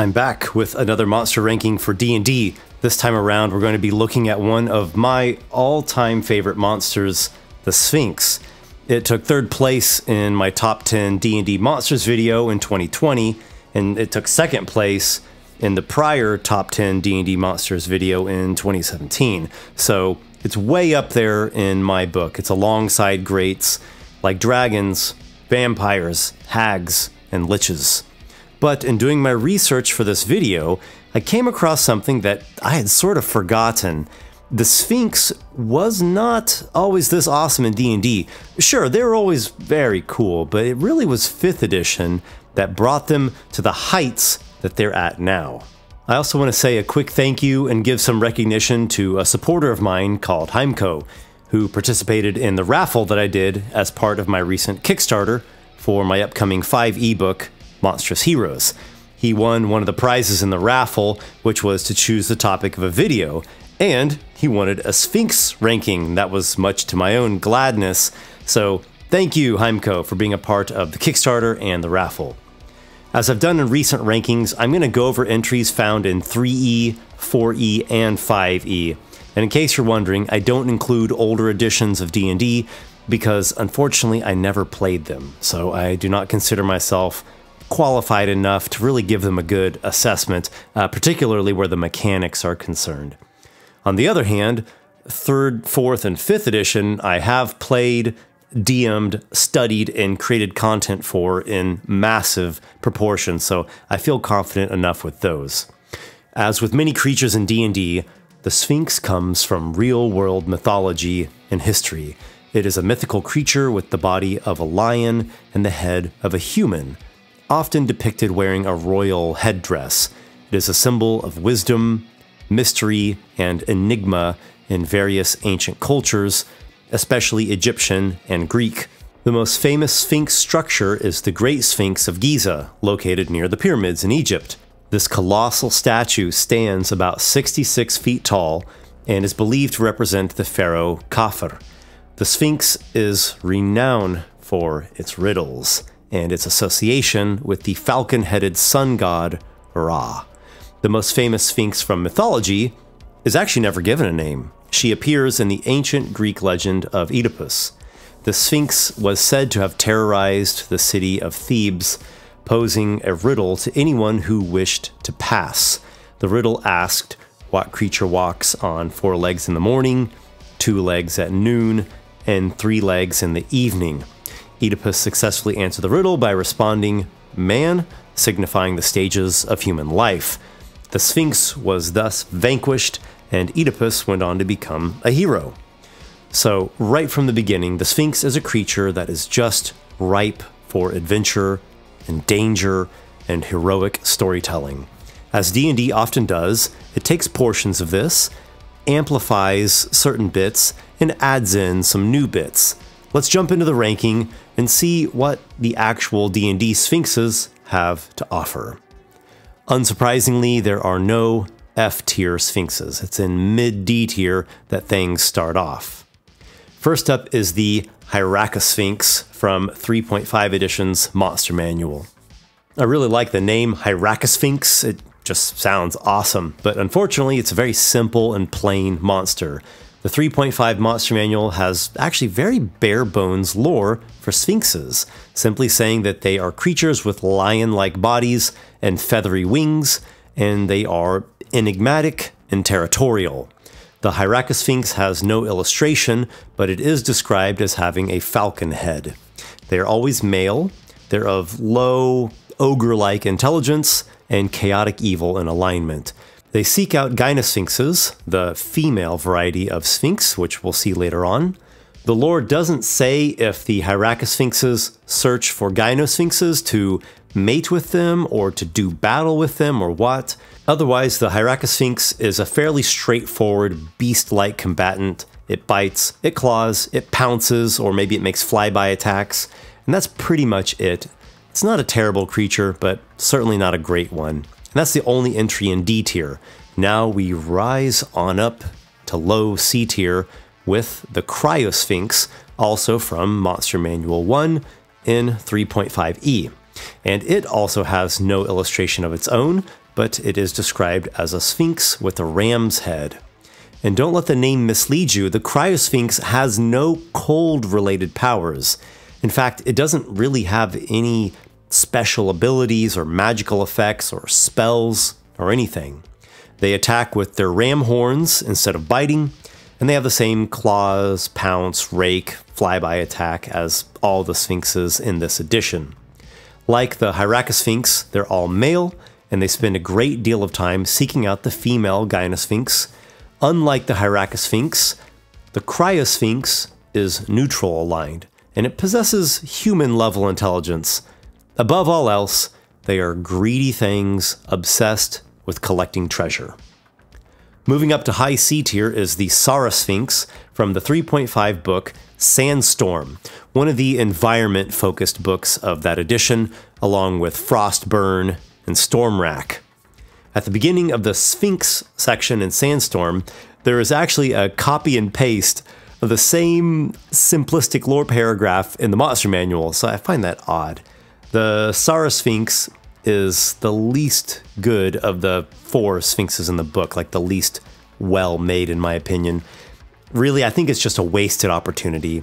I'm back with another monster ranking for D&D. This time around, we're going to be looking at one of my all-time favorite monsters, the Sphinx. It took third place in my top 10 D&D monsters video in 2020, and it took second place in the prior top 10 D&D monsters video in 2017. So it's way up there in my book. It's alongside greats like dragons, vampires, hags, and liches. But in doing my research for this video, I came across something that I had sort of forgotten. The Sphinx was not always this awesome in D&D. Sure, they were always very cool, but it really was 5th edition that brought them to the heights that they're at now. I also want to say a quick thank you and give some recognition to a supporter of mine called Heimco, who participated in the raffle that I did as part of my recent Kickstarter for my upcoming 5e book, Monstrous Heroes. He won one of the prizes in the raffle, which was to choose the topic of a video, and he wanted a Sphinx ranking. That was much to my own gladness, so thank you, Heimco, for being a part of the Kickstarter and the raffle. As I've done in recent rankings, I'm going to go over entries found in 3E, 4E, and 5E. And in case you're wondering, I don't include older editions of D&D because, unfortunately, I never played them. So I do not consider myself qualified enough to really give them a good assessment, particularly where the mechanics are concerned. On the other hand, 3rd, 4th, and 5th edition I have played, DM'd, studied, and created content for in massive proportions, so I feel confident enough with those. As with many creatures in D&D, the Sphinx comes from real-world mythology and history. It is a mythical creature with the body of a lion and the head of a human, often depicted wearing a royal headdress. It is a symbol of wisdom, mystery, and enigma in various ancient cultures, especially Egyptian and Greek. The most famous Sphinx structure is the Great Sphinx of Giza, located near the pyramids in Egypt. This colossal statue stands about 66 feet tall and is believed to represent the pharaoh Khafre. The Sphinx is renowned for its riddles and its association with the falcon-headed sun god Ra. The most famous Sphinx from mythology is actually never given a name. She appears in the ancient Greek legend of Oedipus. The Sphinx was said to have terrorized the city of Thebes, posing a riddle to anyone who wished to pass. The riddle asked what creature walks on 4 legs in the morning, 2 legs at noon, and 3 legs in the evening. Oedipus successfully answered the riddle by responding, "Man," signifying the stages of human life. The Sphinx was thus vanquished, and Oedipus went on to become a hero. So, right from the beginning, the Sphinx is a creature that is just ripe for adventure and danger and heroic storytelling. As D&D often does, it takes portions of this, amplifies certain bits, and adds in some new bits. Let's jump into the ranking and see what the actual D&D Sphinxes have to offer. Unsurprisingly, there are no F-tier Sphinxes. It's in mid-D tier that things start off. First up is the Hyraca Sphinx from 3.5 edition's Monster Manual. I really like the name Hyraca Sphinx. It just sounds awesome, but unfortunately it's a very simple and plain monster. The 3.5 Monster Manual has actually very bare-bones lore for Sphinxes, simply saying that they are creatures with lion-like bodies and feathery wings, and they are enigmatic and territorial. The Hyraca Sphinx has no illustration, but it is described as having a falcon head. They are always male, they're of low, ogre-like intelligence, and chaotic evil in alignment. They seek out Gynosphinxes, the female variety of Sphinx, which we'll see later on. The lore doesn't say if the Hyraca Sphinxes search for Gynosphinxes to mate with them or to do battle with them or what. Otherwise, the Hyraca Sphinx is a fairly straightforward, beast-like combatant. It bites, it claws, it pounces, or maybe it makes flyby attacks, and that's pretty much it. It's not a terrible creature, but certainly not a great one. And that's the only entry in D tier. Now we rise on up to low C tier with the Cryosphinx, also from Monster Manual 1 in 3.5e. And it also has no illustration of its own, but it is described as a sphinx with a ram's head. And don't let the name mislead you, the cryosphinx has no cold-related powers. In fact, it doesn't really have any special abilities or magical effects or spells or anything. They attack with their ram horns instead of biting, and they have the same claws, pounce, rake, flyby attack as all the sphinxes in this edition. Like the Hyracosphinx, they're all male, and they spend a great deal of time seeking out the female Gynosphinx. Unlike the Hyracosphinx, the Cryosphinx is neutral aligned, and it possesses human-level intelligence. Above all else, they are greedy things obsessed with collecting treasure. Moving up to high C tier is the Saurosphinx from the 3.5 book Sandstorm, one of the environment-focused books of that edition, along with Frostburn and Stormwrack. At the beginning of the Sphinx section in Sandstorm, there is actually a copy and paste of the same simplistic lore paragraph in the monster manual, so I find that odd. The Saurosphinx is the least good of the four sphinxes in the book, like the least well made in my opinion. Really, I think it's just a wasted opportunity.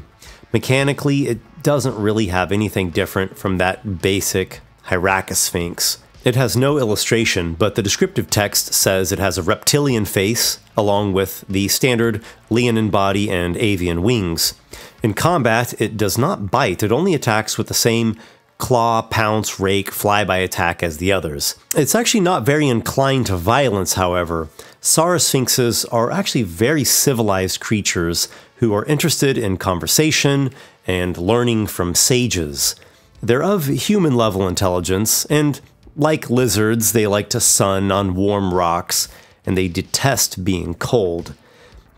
Mechanically, it doesn't really have anything different from that basic Hyracosphinx. It has no illustration, but the descriptive text says it has a reptilian face, along with the standard leonine body and avian wings. In combat, it does not bite, it only attacks with the same claw, pounce, rake, flyby attack as the others. It's actually not very inclined to violence, however. Saurosphinxes are actually very civilized creatures who are interested in conversation and learning from sages. They're of human-level intelligence, and like lizards, they like to sun on warm rocks, and they detest being cold.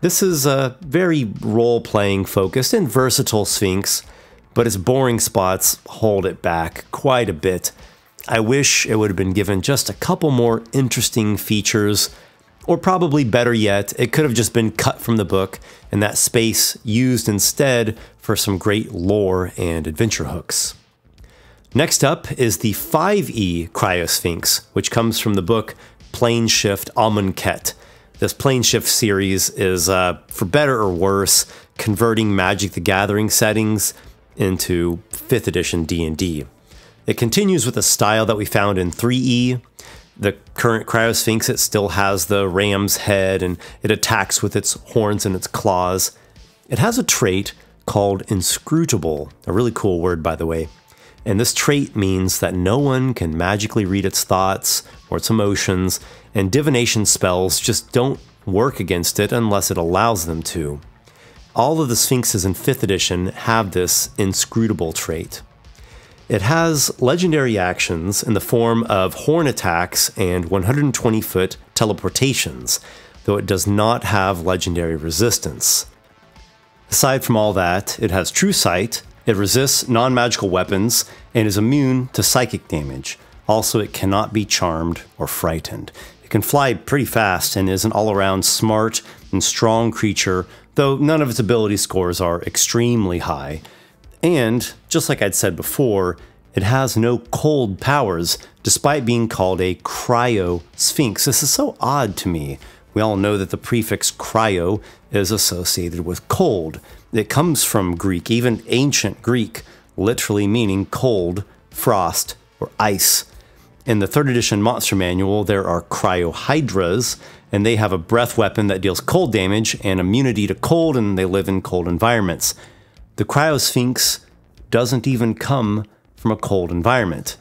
This is a very role-playing focused and versatile sphinx, but its boring spots hold it back quite a bit. I wish it would have been given just a couple more interesting features, or probably better yet, it could have just been cut from the book, and that space used instead for some great lore and adventure hooks. Next up is the 5E Cryosphinx, which comes from the book Planeshift Amonkhet. This Planeshift series is, for better or worse, converting Magic the Gathering settings into 5th edition D&D. It continues with a style that we found in 3E. The current Cryosphinx, it still has the ram's head, and it attacks with its horns and its claws. It has a trait called Inscrutable, a really cool word, by the way. And this trait means that no one can magically read its thoughts or its emotions, and divination spells just don't work against it unless it allows them to. All of the sphinxes in 5th edition have this inscrutable trait. It has legendary actions in the form of horn attacks and 120-foot teleportations, though it does not have legendary resistance. Aside from all that, it has true sight. It resists non-magical weapons and is immune to psychic damage. Also, it cannot be charmed or frightened. It can fly pretty fast and is an all-around smart and strong creature, though none of its ability scores are extremely high. And, just like I'd said before, it has no cold powers, despite being called a cryo-sphinx. This is so odd to me. We all know that the prefix cryo is associated with cold. It comes from Greek, even ancient Greek, literally meaning cold, frost, or ice. In the 3rd edition monster manual, there are cryohydras, and they have a breath weapon that deals cold damage and immunity to cold, and they live in cold environments. The cryosphinx doesn't even come from a cold environment.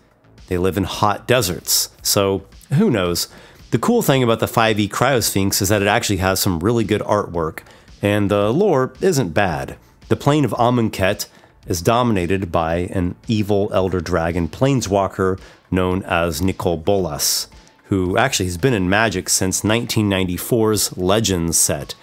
They live in hot deserts, so who knows? The cool thing about the 5e cryosphinx is that it actually has some really good artwork, and the lore isn't bad. The plane of Amonkhet is dominated by an evil elder dragon planeswalker known as Nikol Bolas, who actually has been in Magic since 1994's Legends set.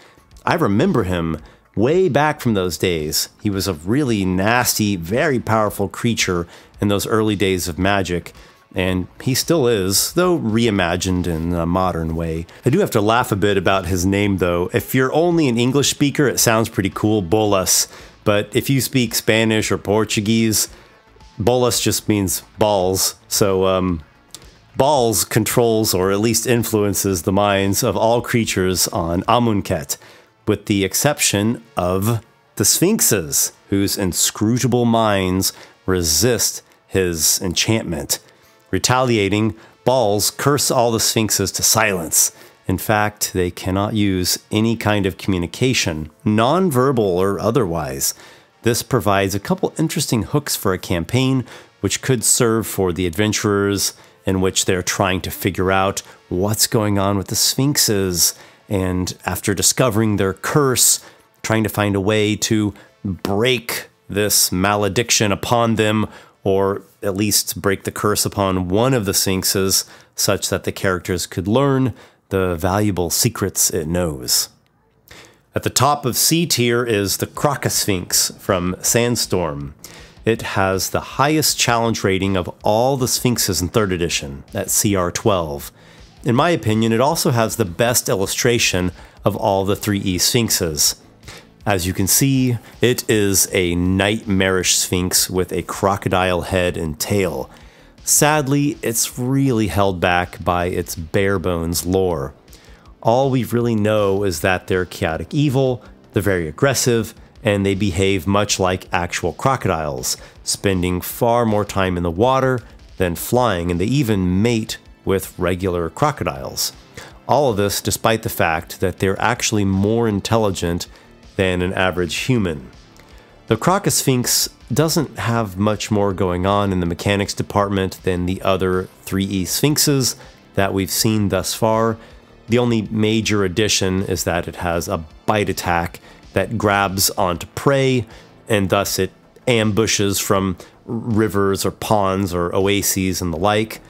I remember him way back from those days. He was a really nasty, very powerful creature in those early days of Magic, and he still is, though reimagined in a modern way. I do have to laugh a bit about his name, though. If you're only an English speaker, it sounds pretty cool, Bolas. But if you speak Spanish or Portuguese, Bolas just means balls. So Baals controls or at least influences the minds of all creatures on Amonkhet, with the exception of the Sphinxes, whose inscrutable minds resist his enchantment. Retaliating, Baals curse all the Sphinxes to silence. In fact, they cannot use any kind of communication, non-verbal or otherwise. This provides a couple interesting hooks for a campaign, which could serve for the adventurers, in which they're trying to figure out what's going on with the Sphinxes, and after discovering their curse, trying to find a way to break this malediction upon them, or at least break the curse upon one of the Sphinxes, such that the characters could learn the valuable secrets it knows. At the top of C tier is the Crocosphinx from Sandstorm. It has the highest challenge rating of all the Sphinxes in 3rd edition, at CR 12. In my opinion, it also has the best illustration of all the 3E Sphinxes. As you can see, it is a nightmarish Sphinx with a crocodile head and tail. Sadly, it's really held back by its bare bones lore. All we really know is that they're chaotic evil, they're very aggressive, and they behave much like actual crocodiles, spending far more time in the water than flying, and they even mate with regular crocodiles. All of this despite the fact that they're actually more intelligent than an average human. The Crocosphinx doesn't have much more going on in the mechanics department than the other 3E Sphinxes that we've seen thus far. The only major addition is that it has a bite attack that grabs onto prey, and thus it ambushes from rivers or ponds or oases and the like.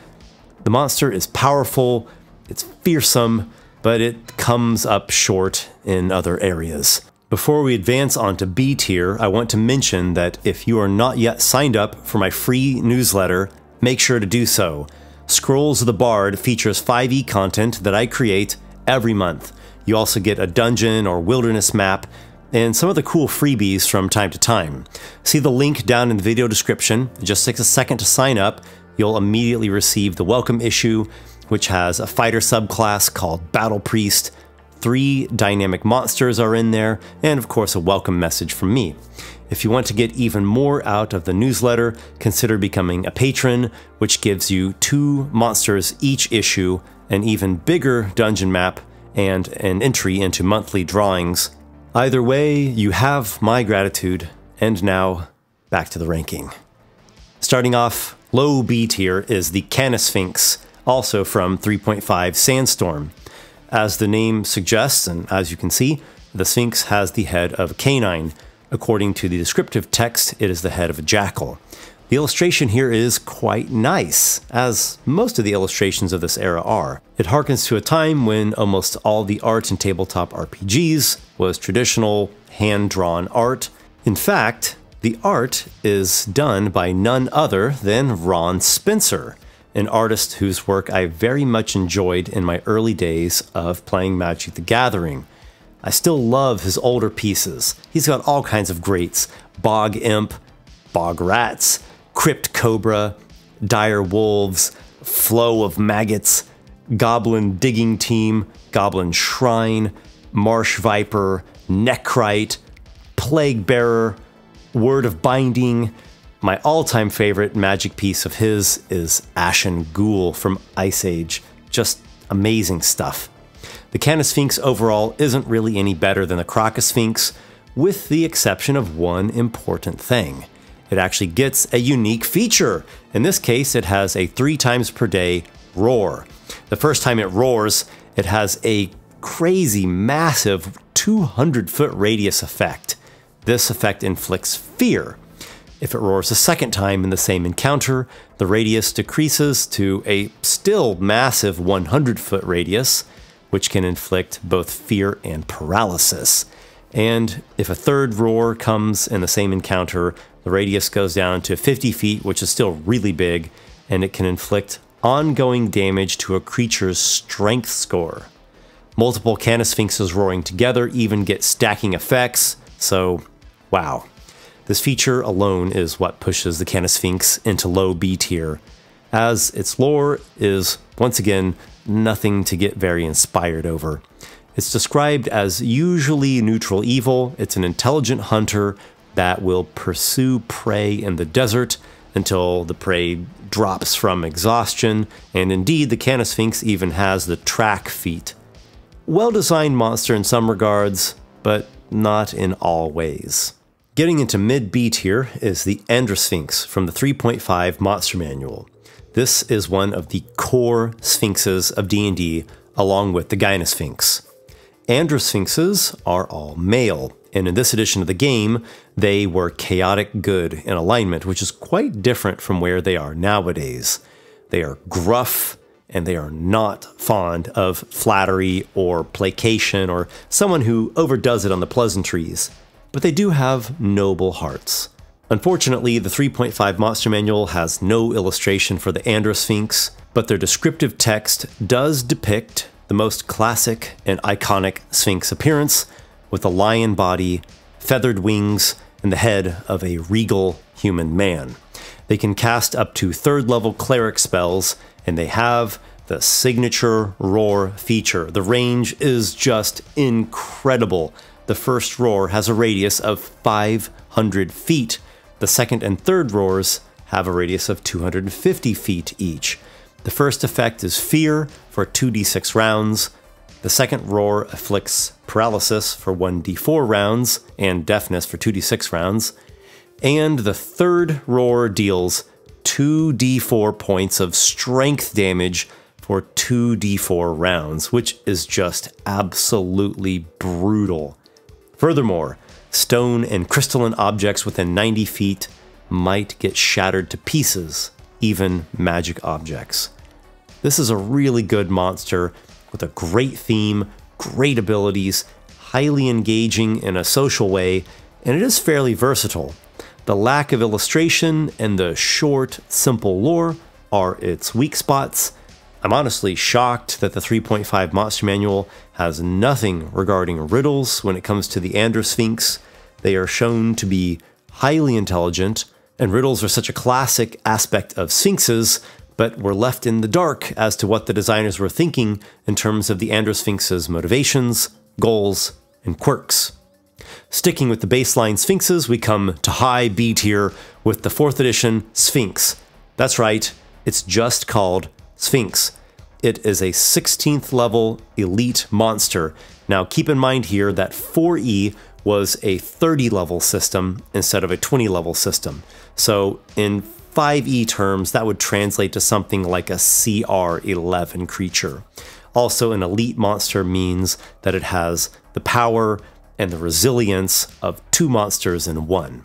The monster is powerful, it's fearsome, but it comes up short in other areas. Before we advance on to B tier, I want to mention that if you are not yet signed up for my free newsletter, make sure to do so. Scrolls of the Bard features 5e content that I create every month. You also get a dungeon or wilderness map, and some of the cool freebies from time to time. See the link down in the video description. It just takes a second to sign up. You'll immediately receive the welcome issue, which has a fighter subclass called Battle Priest. 3 dynamic monsters are in there, and of course a welcome message from me. If you want to get even more out of the newsletter, consider becoming a patron, which gives you 2 monsters each issue, an even bigger dungeon map, and an entry into monthly drawings. Either way, you have my gratitude. And now, back to the ranking. Starting off, low B tier is the Canosphinx, also from 3.5 Sandstorm. As the name suggests, and as you can see, the Sphinx has the head of a canine. According to the descriptive text, it is the head of a jackal. The illustration here is quite nice, as most of the illustrations of this era are. It harkens to a time when almost all the art in tabletop RPGs was traditional, hand-drawn art. In fact, the art is done by none other than Ron Spencer, an artist whose work I very much enjoyed in my early days of playing Magic the Gathering. I still love his older pieces. He's got all kinds of greats: Bog Imp, Bog Rats, Crypt Cobra, Dire Wolves, Flow of Maggots, Goblin Digging Team, Goblin Shrine, Marsh Viper, Necrite, Plague Bearer, Word of Binding. My all-time favorite Magic piece of his is Ashen Ghoul from Ice Age. Just amazing stuff. The Canosphinx overall isn't really any better than the Crocosphinx, with the exception of one important thing. It actually gets a unique feature. In this case, it has a 3 times per day roar. The first time it roars, it has a crazy massive 200-foot radius effect. This effect inflicts fear. If it roars a second time in the same encounter, the radius decreases to a still massive 100-foot radius, which can inflict both fear and paralysis. And if a third roar comes in the same encounter, the radius goes down to 50 feet, which is still really big, and it can inflict ongoing damage to a creature's strength score. Multiple Canosphinxes roaring together even get stacking effects, so wow. This feature alone is what pushes the Canosphinx into low B tier. as its lore is, once again, nothing to get very inspired over. It's described as usually neutral evil. It's an intelligent hunter that will pursue prey in the desert until the prey drops from exhaustion, and indeed the Canosphinx even has the track feat. Well-designed monster in some regards, but not in all ways. Getting into mid-B tier is the Androsphinx from the 3.5 Monster Manual. This is one of the core sphinxes of D&D, along with the Gynosphinx. Androsphinxes are all male, and in this edition of the game, they were chaotic good in alignment, which is quite different from where they are nowadays. They are gruff, and they are not fond of flattery or placation or someone who overdoes it on the pleasantries, but they do have noble hearts. Unfortunately, the 3.5 Monster Manual has no illustration for the Androsphinx, but their descriptive text does depict the most classic and iconic sphinx appearance, with a lion body, feathered wings, and the head of a regal human man. They can cast up to third-level cleric spells, and they have the signature roar feature. The range is just incredible. The first roar has a radius of 500 feet. The second and third roars have a radius of 250 feet each. The first effect is fear for 2d6 rounds. The second roar afflicts paralysis for 1d4 rounds and deafness for 2d6 rounds. And the third roar deals 2d4 points of strength damage for 2d4 rounds, which is just absolutely brutal. Furthermore, stone and crystalline objects within 90 feet might get shattered to pieces, even magic objects. This is a really good monster with a great theme, great abilities, highly engaging in a social way, and it is fairly versatile. The lack of illustration and the short, simple lore are its weak spots. I'm honestly shocked that the 3.5 Monster Manual has nothing regarding riddles when it comes to the Androsphinx. They are shown to be highly intelligent, and riddles are such a classic aspect of sphinxes, but we're left in the dark as to what the designers were thinking in terms of the Androsphinx's motivations, goals, and quirks. Sticking with the baseline sphinxes, we come to high B tier with the 4th edition Sphinx. That's right, it's just called Sphinx. It is a 16th level elite monster. Now keep in mind here that 4E was a 30 level system instead of a 20 level system. So in 5E terms, that would translate to something like a CR11 creature. Also, an elite monster means that it has the power and the resilience of two monsters in one.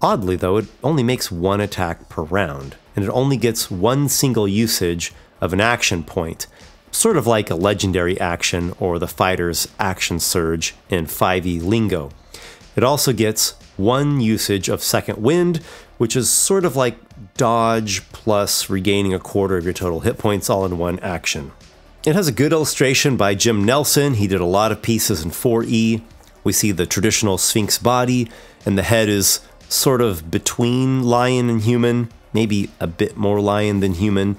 Oddly though, it only makes one attack per round, and it only gets one single usage of an action point, sort of like a legendary action or the fighter's action surge in 5e lingo. It also gets one usage of second wind, which is sort of like dodge plus regaining a quarter of your total hit points all in one action. It has a good illustration by Jim Nelson. He did a lot of pieces in 4e. We see the traditional Sphinx body, and the head is sort of between lion and human, maybe a bit more lion than human.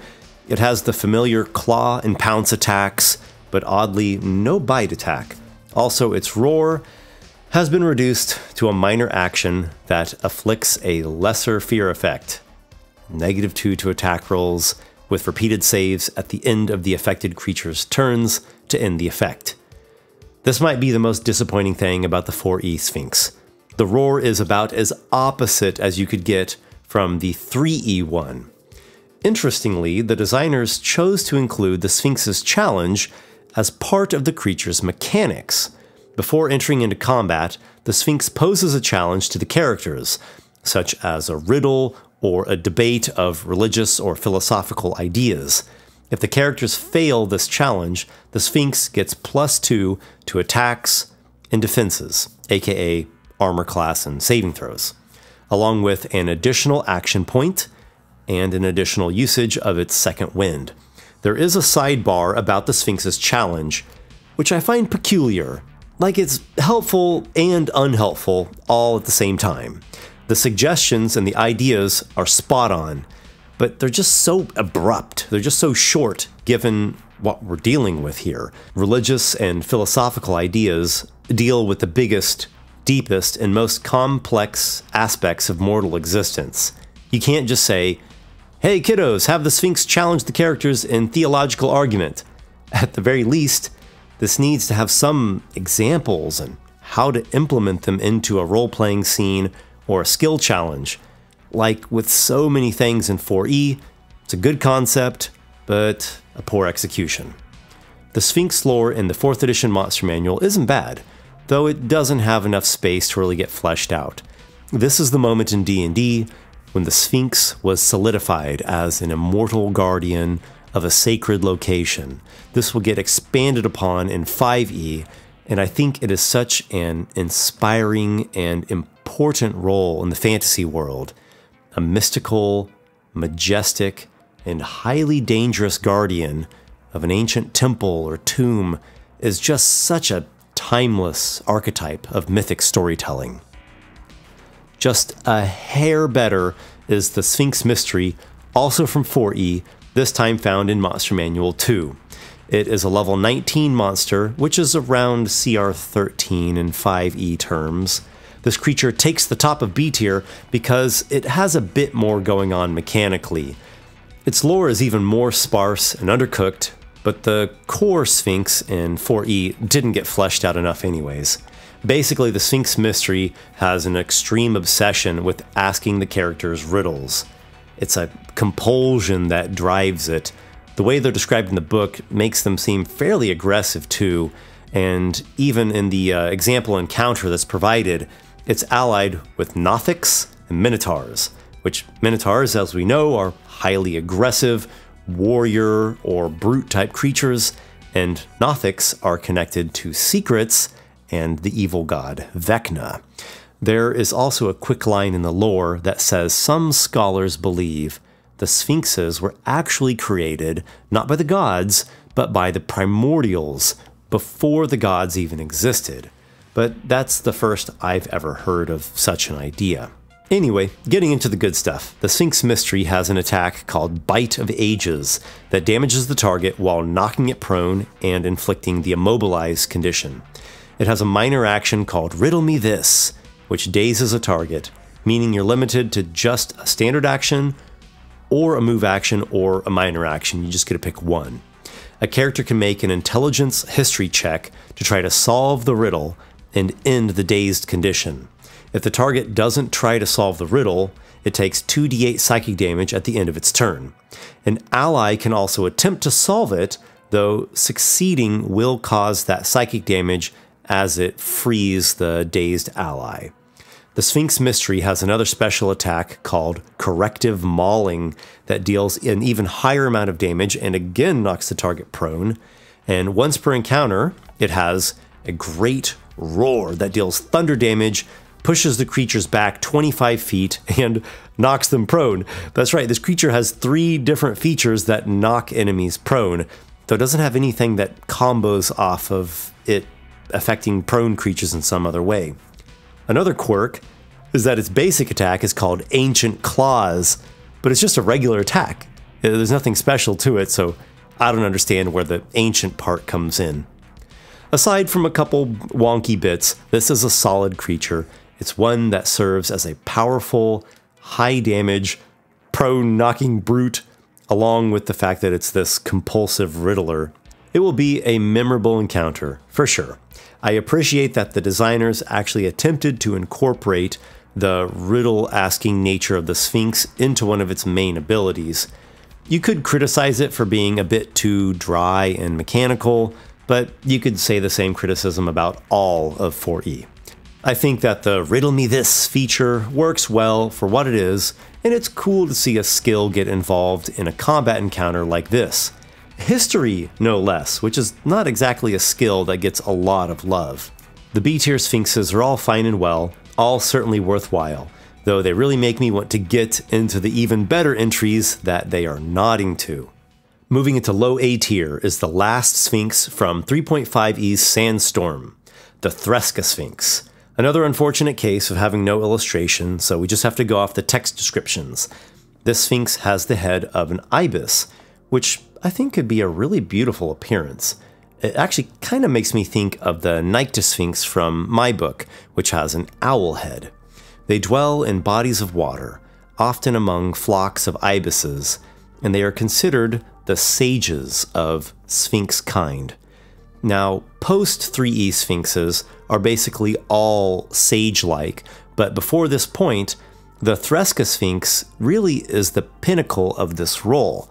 It has the familiar claw and pounce attacks, but oddly, no bite attack. Also, its roar has been reduced to a minor action that afflicts a lesser fear effect. -2 to attack rolls, with repeated saves at the end of the affected creature's turns to end the effect. This might be the most disappointing thing about the 4E Sphinx. The roar is about as opposite as you could get from the 3E one. Interestingly, the designers chose to include the Sphinx's challenge as part of the creature's mechanics. Before entering into combat, the Sphinx poses a challenge to the characters, such as a riddle or a debate of religious or philosophical ideas. If the characters fail this challenge, the Sphinx gets +2 to attacks and defenses, aka armor class and saving throws, along with an additional action point and an additional usage of its second wind. There is a sidebar about the Sphinx's challenge, which I find peculiar. Like, it's helpful and unhelpful all at the same time. The suggestions and the ideas are spot on, but they're just so abrupt. They're just so short given what we're dealing with here. Religious and philosophical ideas deal with the biggest, deepest, and most complex aspects of mortal existence. You can't just say, hey kiddos, have the Sphinx challenge the characters in theological argument. At the very least, this needs to have some examples and how to implement them into a role-playing scene or a skill challenge. Like with so many things in 4E, it's a good concept, but a poor execution. The Sphinx lore in the 4th edition Monster Manual isn't bad, though it doesn't have enough space to really get fleshed out. This is the moment in D&D when the Sphinx was solidified as an immortal guardian of a sacred location. This will get expanded upon in 5E, and I think it is such an inspiring and important role in the fantasy world. A mystical, majestic, and highly dangerous guardian of an ancient temple or tomb is just such a timeless archetype of mythic storytelling. Just a hair better is the Sphinx Mystery, also from 4E, this time found in Monster Manual 2. It is a level 19 monster, which is around CR 13 in 5E terms. This creature takes the top of B tier because it has a bit more going on mechanically. Its lore is even more sparse and undercooked, but the core Sphinx in 4E didn't get fleshed out enough anyways. Basically, the Sphinx Mystery has an extreme obsession with asking the characters riddles. It's a compulsion that drives it. The way they're described in the book makes them seem fairly aggressive too, and even in the example encounter that's provided, it's allied with Nothics and Minotaurs, which Minotaurs, as we know, are highly aggressive, warrior or brute type creatures, and Nothics are connected to secrets and the evil god Vecna. There is also a quick line in the lore that says some scholars believe the Sphinxes were actually created not by the gods, but by the primordials before the gods even existed. But that's the first I've ever heard of such an idea. Anyway, getting into the good stuff, the Sphinx Mystery has an attack called Bite of Ages that damages the target while knocking it prone and inflicting the immobilized condition. It has a minor action called Riddle Me This, which dazes a target, meaning you're limited to just a standard action or a move action or a minor action. You just get to pick one. A character can make an intelligence history check to try to solve the riddle and end the dazed condition. If the target doesn't try to solve the riddle, it takes 2d8 psychic damage at the end of its turn. An ally can also attempt to solve it, though succeeding will cause that psychic damage as it frees the dazed ally. The Sphinx Mystery has another special attack called Corrective Mauling that deals an even higher amount of damage and again knocks the target prone. And once per encounter, it has a great roar that deals thunder damage, pushes the creatures back 25 feet, and knocks them prone. That's right, this creature has 3 different features that knock enemies prone, though it doesn't have anything that combos off of it affecting prone creatures in some other way. Another quirk is that its basic attack is called Ancient Claws, but it's just a regular attack. There's nothing special to it, so I don't understand where the ancient part comes in. Aside from a couple wonky bits, this is a solid creature. It's one that serves as a powerful, high-damage, prone-knocking brute, along with the fact that it's this compulsive riddler. It will be a memorable encounter, for sure. I appreciate that the designers actually attempted to incorporate the riddle-asking nature of the Sphinx into one of its main abilities. You could criticize it for being a bit too dry and mechanical, but you could say the same criticism about all of 4E. I think that the Riddle Me This feature works well for what it is, and it's cool to see a skill get involved in a combat encounter like this. History, no less, which is not exactly a skill that gets a lot of love. The B-tier Sphinxes are all fine and well, all certainly worthwhile, though they really make me want to get into the even better entries that they are nodding to. Moving into low A tier is the last Sphinx from 3.5E's Sandstorm, the Threska Sphinx. Another unfortunate case of having no illustration, so we just have to go off the text descriptions. This sphinx has the head of an ibis, which I think could be a really beautiful appearance. It actually kind of makes me think of the Nycta Sphinx from my book, which has an owl head. They dwell in bodies of water, often among flocks of ibises, and they are considered the sages of sphinx kind. Now, post-3E sphinxes are basically all sage-like, but before this point, the Threska Sphinx really is the pinnacle of this role.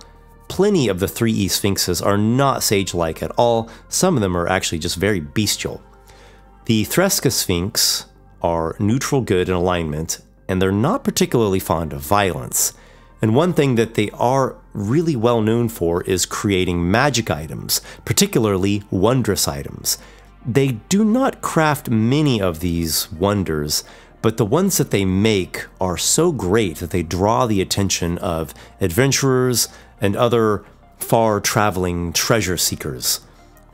Plenty of the 3E sphinxes are not sage-like at all. Some of them are actually just very bestial. The Threska Sphinx are neutral good in alignment, and they're not particularly fond of violence. And one thing that they are really well known for is creating magic items, particularly wondrous items. They do not craft many of these wonders, but the ones that they make are so great that they draw the attention of adventurers and other far-traveling treasure seekers.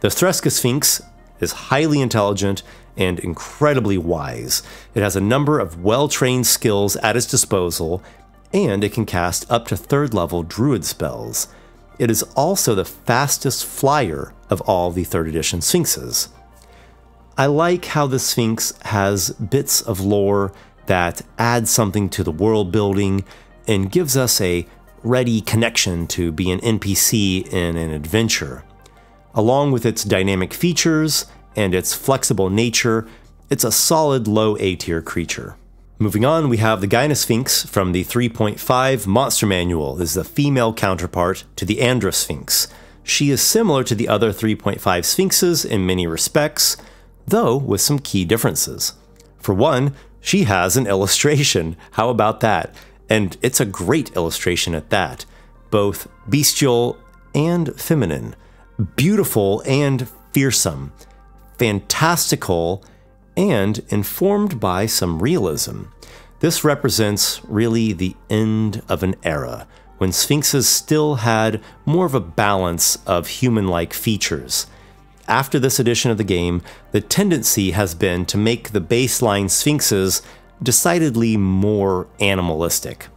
The Threska Sphinx is highly intelligent and incredibly wise. It has a number of well-trained skills at its disposal, and it can cast up to third-level druid spells. It is also the fastest flyer of all the 3rd edition sphinxes. I like how the Sphinx has bits of lore that add something to the world building and gives us a ready connection to be an NPC in an adventure. Along with its dynamic features and its flexible nature, it's a solid low A-tier creature. Moving on, we have the Gyna Sphinx from the 3.5 Monster Manual. This is the female counterpart to the Andra Sphinx. She is similar to the other 3.5 Sphinxes in many respects, though with some key differences. For one, she has an illustration. How about that? And it's a great illustration at that. Both bestial and feminine, beautiful and fearsome, fantastical, and informed by some realism. This represents really the end of an era, when sphinxes still had more of a balance of human-like features. After this edition of the game, the tendency has been to make the baseline sphinxes decidedly more animalistic.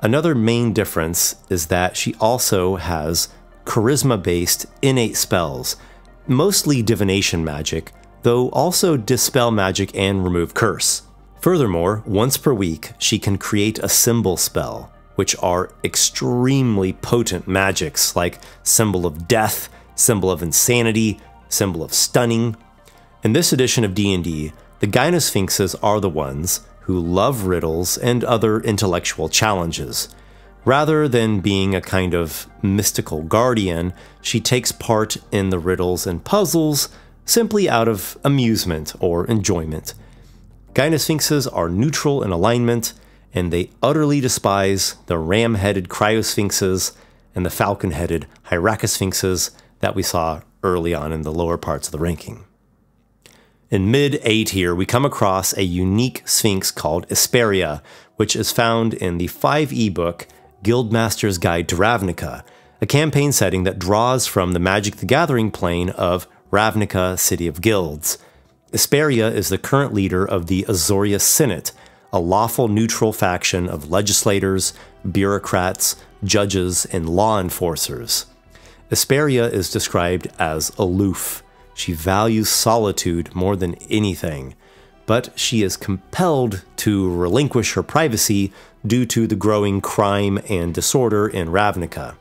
Another main difference is that she also has charisma-based innate spells, mostly divination magic, though also dispel magic and remove curse. Furthermore, once per week, she can create a symbol spell, which are extremely potent magics like Symbol of Death, Symbol of Insanity, Symbol of Stunning. In this edition of D&D, the Gyna Sphinxes are the ones who love riddles and other intellectual challenges. Rather than being a kind of mystical guardian, she takes part in the riddles and puzzles simply out of amusement or enjoyment. Gyna Sphinxes are neutral in alignment, and they utterly despise the ram-headed Cryosphinxes and the falcon-headed Hyracosphinxes that we saw early on in the lower parts of the ranking. In mid-A tier, we come across a unique sphinx called Hesperia, which is found in the 5e book Guildmaster's Guide to Ravnica, a campaign setting that draws from the Magic the Gathering plane of Ravnica, City of Guilds. Hesperia is the current leader of the Azoria Senate, a lawful neutral faction of legislators, bureaucrats, judges, and law enforcers. Hesperia is described as aloof. She values solitude more than anything, but she is compelled to relinquish her privacy due to the growing crime and disorder in Ravnica.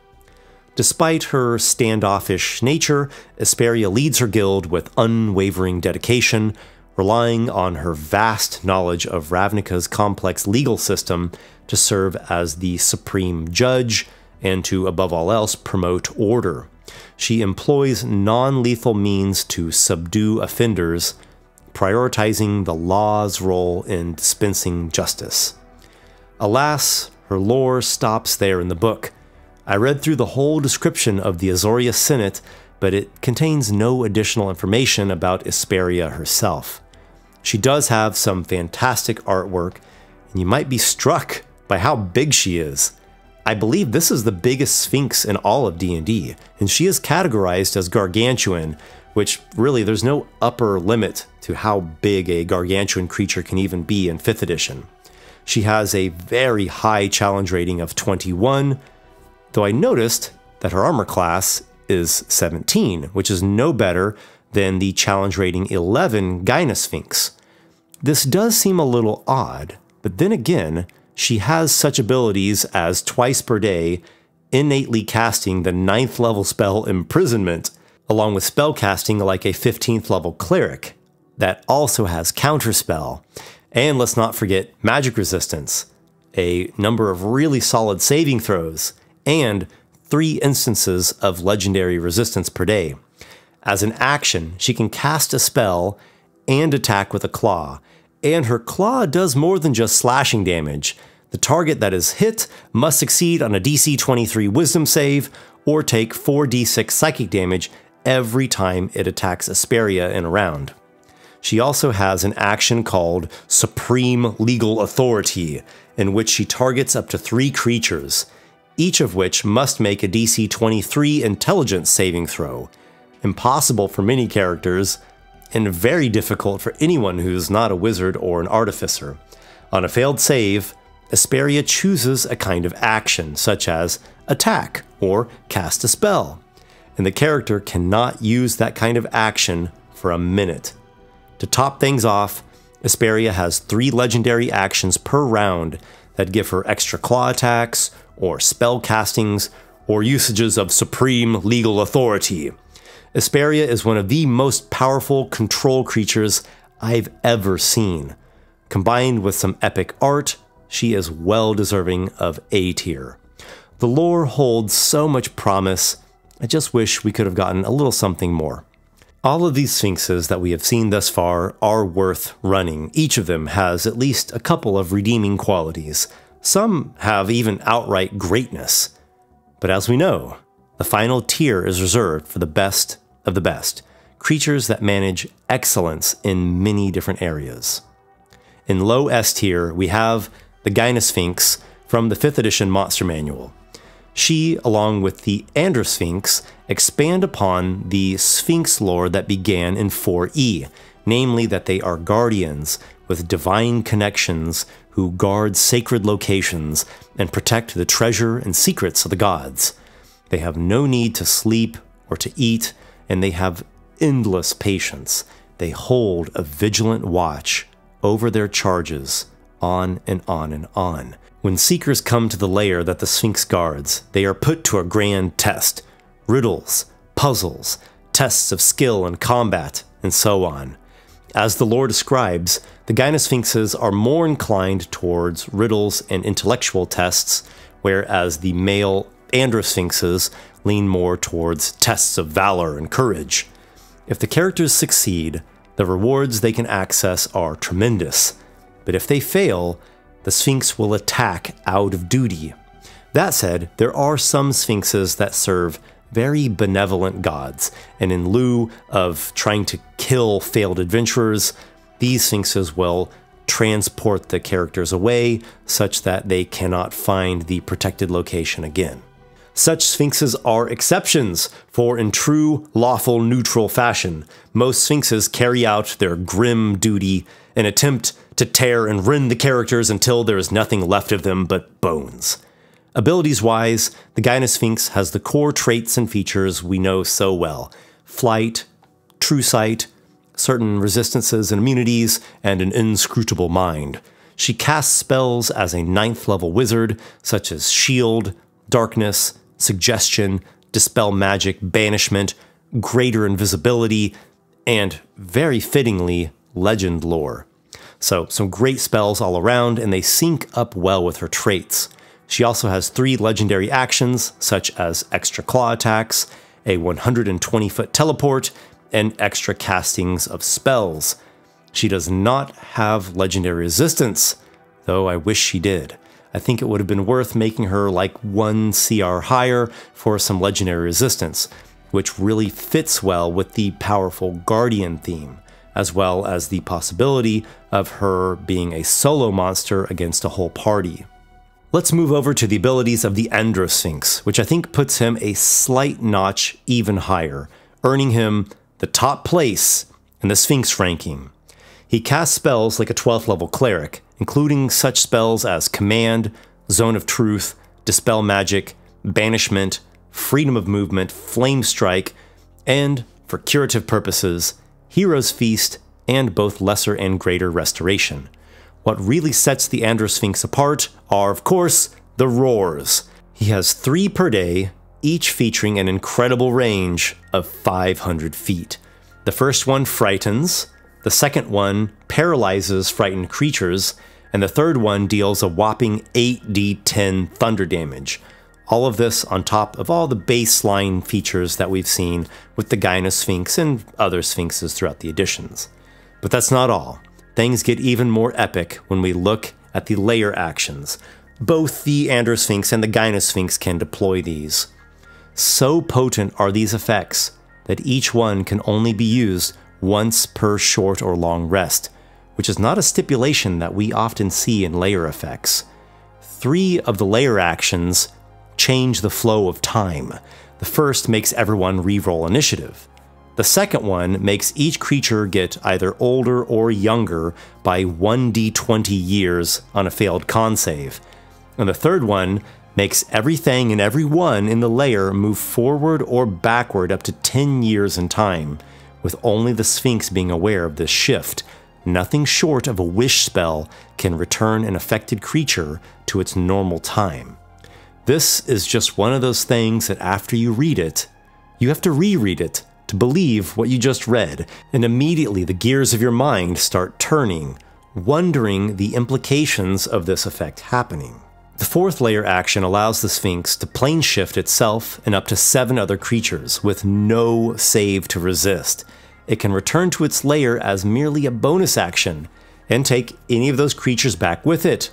Despite her standoffish nature, Hesperia leads her guild with unwavering dedication, relying on her vast knowledge of Ravnica's complex legal system to serve as the supreme judge and to, above all else, promote order. She employs non-lethal means to subdue offenders, prioritizing the law's role in dispensing justice. Alas, her lore stops there in the book. I read through the whole description of the Azoria Senate, but it contains no additional information about Hesperia herself. She does have some fantastic artwork, and you might be struck by how big she is. I believe this is the biggest sphinx in all of D&D, and she is categorized as gargantuan, which really there's no upper limit to how big a gargantuan creature can even be in 5th edition. She has a very high challenge rating of 21, though I noticed that her armor class is 17, which is no better than the challenge rating 11 Gyna Sphinx. This does seem a little odd, but then again, she has such abilities as twice per day, innately casting the 9th level spell Imprisonment, along with spell casting like a 15th level cleric that also has counterspell. And let's not forget magic resistance, a number of really solid saving throws, and 3 instances of legendary resistance per day. As an action, she can cast a spell and attack with a claw, and her claw does more than just slashing damage. The target that is hit must succeed on a DC 23 Wisdom save or take 4d6 psychic damage every time it attacks Asperia in a round. She also has an action called Supreme Legal Authority, in which she targets up to 3 creatures, each of which must make a DC 23 Intelligence saving throw. Impossible for many characters, and very difficult for anyone who's not a wizard or an artificer. On a failed save, Asperia chooses a kind of action, such as attack or cast a spell, and the character cannot use that kind of action for a minute. To top things off, Asperia has 3 legendary actions per round that give her extra claw attacks, or spell castings, or usages of Supreme Legal Authority. Asperia is one of the most powerful control creatures I've ever seen. Combined with some epic art, she is well deserving of A tier. The lore holds so much promise, I just wish we could have gotten a little something more. All of these Sphinxes that we have seen thus far are worth running. Each of them has at least a couple of redeeming qualities. Some have even outright greatness. But as we know, the final tier is reserved for the best of the best, creatures that manage excellence in many different areas. In low S tier, we have the Gyna Sphinx from the 5th edition Monster Manual. She, along with the Andra Sphinx, expand upon the Sphinx lore that began in 4E, namely that they are guardians with divine connections who guard sacred locations and protect the treasure and secrets of the gods. They have no need to sleep or to eat, and they have endless patience. They hold a vigilant watch over their charges, on and on and on. When seekers come to the lair that the Sphinx guards, they are put to a grand test. Riddles, puzzles, tests of skill and combat, and so on. As the lore describes, the Gyna Sphinxes are more inclined towards riddles and intellectual tests, whereas the male Andra Sphinxes lean more towards tests of valor and courage. If the characters succeed, the rewards they can access are tremendous, but if they fail, the Sphinx will attack out of duty. That said, there are some Sphinxes that serve very benevolent gods, and in lieu of trying to kill failed adventurers, these Sphinxes will transport the characters away such that they cannot find the protected location again. Such Sphinxes are exceptions, for in true, lawful, neutral fashion, most Sphinxes carry out their grim duty and attempt to tear and rend the characters until there is nothing left of them but bones. Abilities-wise, the Gyna Sphinx has the core traits and features we know so well: flight, true sight, certain resistances and immunities, and an inscrutable mind. She casts spells as a 9th level wizard, such as Shield, Darkness, Suggestion, Dispel Magic, Banishment, Greater Invisibility, and, very fittingly, Legend Lore. So, some great spells all around, and they sync up well with her traits. She also has 3 legendary actions, such as extra claw attacks, a 120-foot teleport, and extra castings of spells. She does not have legendary resistance, though I wish she did. I think it would have been worth making her like 1 CR higher for some legendary resistance, which really fits well with the powerful guardian theme, as well as the possibility of her being a solo monster against a whole party. Let's move over to the abilities of the Andra Sphinx, which I think puts him a slight notch even higher, earning him the top place in the Sphinx ranking. He casts spells like a 12th level cleric, including such spells as Command, Zone of Truth, Dispel Magic, Banishment, Freedom of Movement, Flame Strike, and, for curative purposes, Hero's Feast and both Lesser and Greater Restoration. What really sets the Androsphinx apart are, of course, the roars. He has 3 per day, each featuring an incredible range of 500 feet. The first one frightens, the second one paralyzes frightened creatures, and the third one deals a whopping 8d10 thunder damage. All of this on top of all the baseline features that we've seen with the Gynosphinx and other sphinxes throughout the editions. But that's not all. Things get even more epic when we look at the layer actions. Both the Androsphinx and the Gynosphinx can deploy these. So potent are these effects that each one can only be used once per short or long rest, which is not a stipulation that we often see in layer effects. 3 of the layer actions change the flow of time. The first makes everyone reroll initiative. The second one makes each creature get either older or younger by 1d20 years on a failed con save. And the third one makes everything and everyone in the layer move forward or backward up to 10 years in time, with only the Sphinx being aware of this shift. Nothing short of a wish spell can return an affected creature to its normal time. This is just one of those things that after you read it, you have to reread it to believe what you just read, and immediately the gears of your mind start turning, wondering the implications of this effect happening. The fourth layer action allows the Sphinx to plane shift itself and up to 7 other creatures with no save to resist. It can return to its layer as merely a bonus action and take any of those creatures back with it.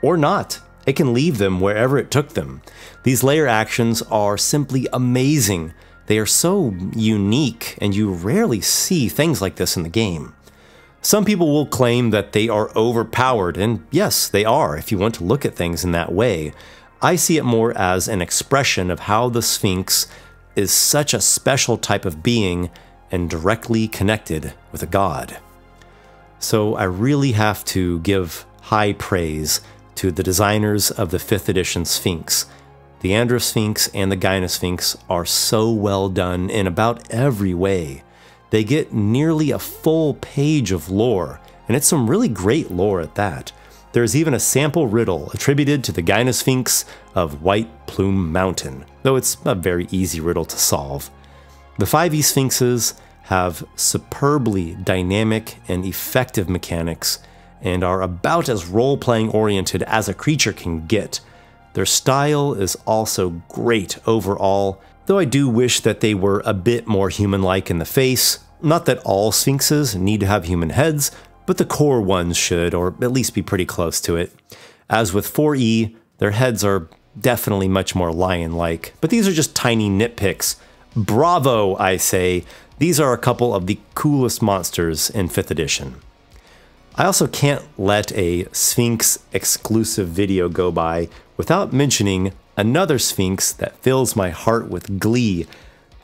Or not. It can leave them wherever it took them. These layer actions are simply amazing. They are so unique, and you rarely see things like this in the game. Some people will claim that they are overpowered, and yes, they are if you want to look at things in that way. I see it more as an expression of how the Sphinx is such a special type of being and directly connected with a god. So I really have to give high praise to the designers of the 5th edition Sphinx. The Androsphinx and the Gynosphinx are so well done in about every way. They get nearly a full page of lore, and it's some really great lore at that. There's even a sample riddle attributed to the Gynosphinx of White Plume Mountain, though it's a very easy riddle to solve. The 5e Sphinxes have superbly dynamic and effective mechanics, and are about as role-playing oriented as a creature can get. Their style is also great overall, though I do wish that they were a bit more human-like in the face. Not that all sphinxes need to have human heads, but the core ones should, or at least be pretty close to it. As with 4E, their heads are definitely much more lion-like, but these are just tiny nitpicks. Bravo, I say. These are a couple of the coolest monsters in 5th edition. I also can't let a Sphinx exclusive video go by without mentioning another Sphinx that fills my heart with glee.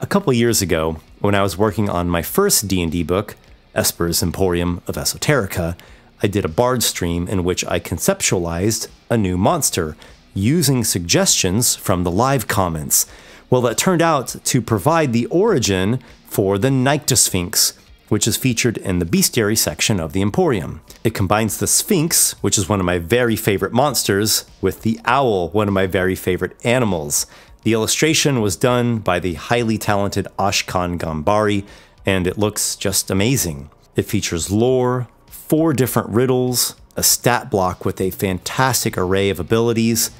A couple years ago, when I was working on my first D&D book, Esper's Emporium of Esoterica, I did a Bard stream in which I conceptualized a new monster using suggestions from the live comments. Well, that turned out to provide the origin for the Nyctosphinx, which is featured in the bestiary section of the Emporium. It combines the Sphinx, which is one of my very favorite monsters, with the owl, one of my very favorite animals. The illustration was done by the highly talented Ashkan Gambari, and it looks just amazing. It features lore, 4 different riddles, a stat block with a fantastic array of abilities,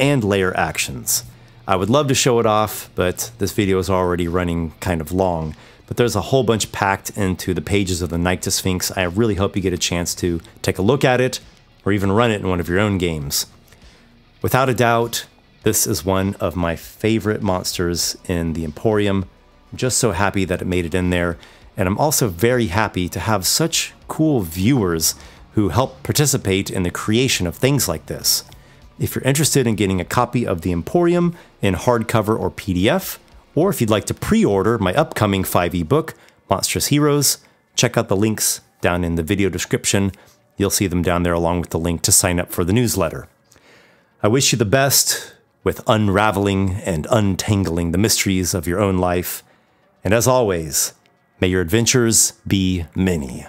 and layer actions. I would love to show it off, but this video is already running kind of long. But there's a whole bunch packed into the pages of the Nyctosphinx. I really hope you get a chance to take a look at it, or even run it in one of your own games. Without a doubt, this is one of my favorite monsters in the Emporium. I'm just so happy that it made it in there, and I'm also very happy to have such cool viewers who help participate in the creation of things like this. If you're interested in getting a copy of the Emporium in hardcover or PDF, or if you'd like to pre-order my upcoming 5e book, Monstrous Heroes, check out the links down in the video description. You'll see them down there along with the link to sign up for the newsletter. I wish you the best with unraveling and untangling the mysteries of your own life. And as always, may your adventures be many.